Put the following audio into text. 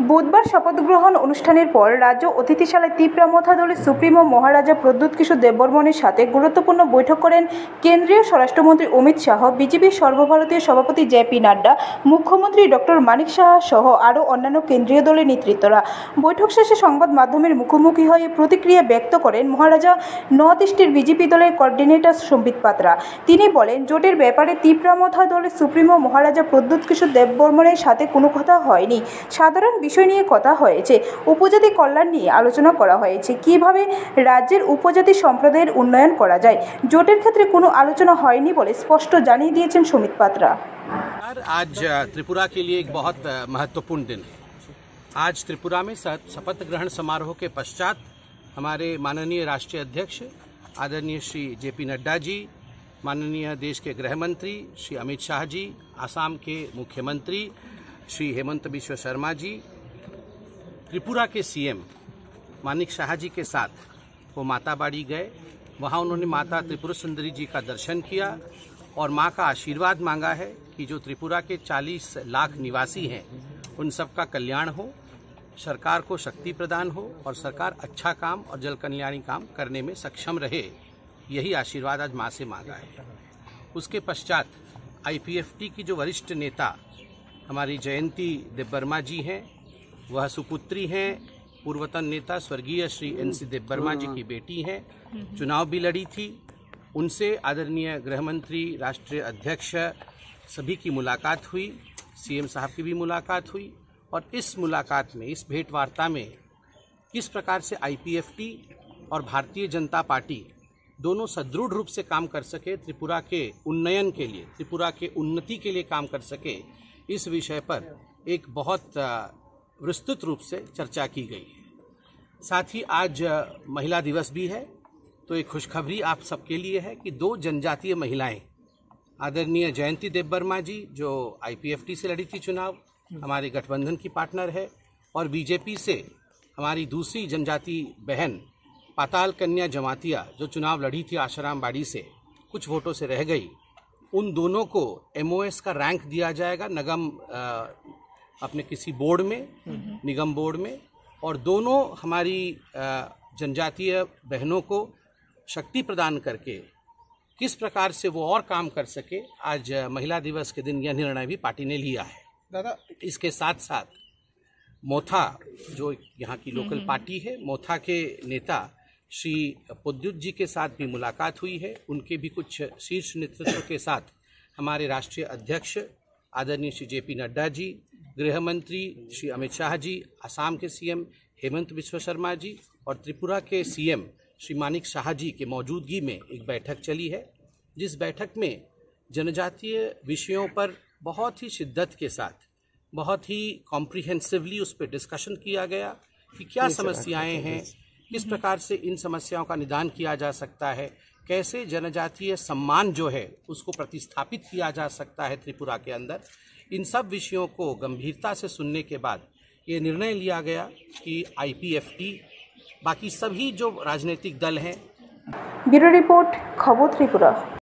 बुधवार शपथ ग्रहण अनुष्ठान पर राज्य अतिथिशाला त्रिपुरा मोर्चा दल सुप्रीमो महाराजा प्रद्युत किशोर देव वर्मन साथे गुरुत्वपूर्ण बैठक करें केंद्रीय स्वराष्ट्रमंत्री अमित शाह, बीजेपी सर्वभारतीय सभापति जे. पी. नड्डा, मुख्यमंत्री डॉ. माणिक साहा सह आरो अन्यान्य केंद्रीय दलेर नेतृत्वरा। बैठक शेषे संबाद माध्यमेर मुखोमुखी हये प्रतिक्रिया व्यक्त करें महाराजा नर्थ ईस्टर बीजेपी दलेर कोअर्डिनेटर सम्बित पात्रा। तिनि बोलेन जोटेर ब्यापारे त्रिपुरा मोर्चा दल सुप्रीमो महाराजा प्रद्युत किशोर देव वर्मनेर साथे कोनो कथा हयनि, साधारण विषय निये कथा हयेछे, उपजाति कल्याण निये आलोचना करा हयेछे, किभाबे राज्येर उपजाति सम्प्रदायेर उन्नयन करा जाय जोटेर क्षेत्रे कोनो आलोचना हयनि बोले स्पष्ट जानिये दियेछेन सम्बित पात्रा। आज त्रिपुरा के लिए एक बहुत महत्वपूर्ण दिन है। आज त्रिपुरा में शपथ ग्रहण समारोह के पश्चात हमारे माननीय राष्ट्रीय अध्यक्ष आदरणीय श्री जे. पी. नड्डा जी, माननीय देश के गृह मंत्री श्री अमित शाह जी, आसाम के मुख्यमंत्री श्री हिमंत बिस्वा शर्मा जी, त्रिपुरा के सीएम माणिक साहा जी के साथ वो माताबाड़ी गए। वहाँ उन्होंने माता त्रिपुर सुंदरी जी का दर्शन किया और माँ का आशीर्वाद मांगा है कि जो त्रिपुरा के 40 लाख निवासी हैं उन सबका कल्याण हो, सरकार को शक्ति प्रदान हो और सरकार अच्छा काम और जल कल्याणी काम करने में सक्षम रहे, यही आशीर्वाद आज माँ से मांगा है। उसके पश्चात आईपीएफटी की जो वरिष्ठ नेता हमारी जयंती देबबर्मा जी हैं, वह सुपुत्री हैं पूर्वतन नेता स्वर्गीय श्री एन. सी. देबबर्मा जी की बेटी हैं, चुनाव भी लड़ी थी। उनसे आदरणीय गृहमंत्री, राष्ट्रीय अध्यक्ष सभी की मुलाकात हुई, सीएम साहब की भी मुलाकात हुई और इस मुलाकात में, इस भेंट वार्ता में किस प्रकार से आईपीएफटी और भारतीय जनता पार्टी दोनों सदृढ़ रूप से काम कर सके, त्रिपुरा के उन्नयन के लिए, त्रिपुरा के उन्नति के लिए काम कर सके, इस विषय पर एक बहुत विस्तृत रूप से चर्चा की गई है। साथ ही आज महिला दिवस भी है, तो एक खुशखबरी आप सबके लिए है कि दो जनजातीय महिलाएं, आदरणीय जयंती देबबर्मा जी जो आईपीएफटी से लड़ी थी चुनाव, हमारे गठबंधन की पार्टनर है, और बीजेपी से हमारी दूसरी जनजाति बहन पाताल कन्या जमातिया जो चुनाव लड़ी थी आशाराम बाड़ी से, कुछ वोटों से रह गई, उन दोनों को एमओएस का रैंक दिया जाएगा निगम अपने किसी बोर्ड में, निगम बोर्ड में, और दोनों हमारी जनजातीय बहनों को शक्ति प्रदान करके किस प्रकार से वो और काम कर सके, आज महिला दिवस के दिन यह निर्णय भी पार्टी ने लिया है दादा। इसके साथ साथ मोथा जो यहाँ की लोकल पार्टी है, मोथा के नेता श्री प्रद्युत जी के साथ भी मुलाकात हुई है, उनके भी कुछ शीर्ष नेतृत्व के साथ हमारे राष्ट्रीय अध्यक्ष आदरणीय श्री जे. पी. नड्डा जी, गृह मंत्री श्री अमित शाह जी, आसाम के सीएम हिमंत बिस्वा शर्मा जी और त्रिपुरा के सीएम श्री माणिक साहा जी के मौजूदगी में एक बैठक चली है, जिस बैठक में जनजातीय विषयों पर बहुत ही शिद्दत के साथ, बहुत ही कॉम्प्रिहेंसिवली उस पर डिस्कशन किया गया कि क्या समस्याएं हैं, किस प्रकार से इन समस्याओं का निदान किया जा सकता है, कैसे जनजातीय सम्मान जो है उसको प्रतिस्थापित किया जा सकता है त्रिपुरा के अंदर। इन सब विषयों को गंभीरता से सुनने के बाद ये निर्णय लिया गया कि आईपीएफटी बाकी सभी जो राजनीतिक दल हैं। ब्यूरो रिपोर्ट खबर त्रिपुरा।